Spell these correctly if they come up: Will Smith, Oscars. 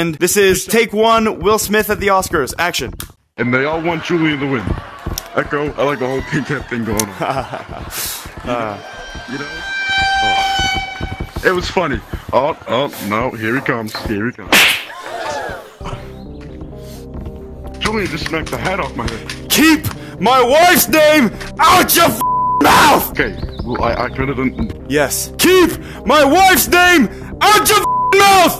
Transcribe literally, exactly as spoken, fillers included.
And this is take one, Will Smith at the Oscars. Action. And they all want Julian to win. Echo, I like the whole pink hat thing going on. uh, you know? Oh. It was funny. Oh, oh, no, here he comes. Here he comes. Julian just smacked the hat off my head. Keep my wife's name out your f mouth! Okay, well, I, I couldn't... Yes. Keep my wife's name out your f mouth!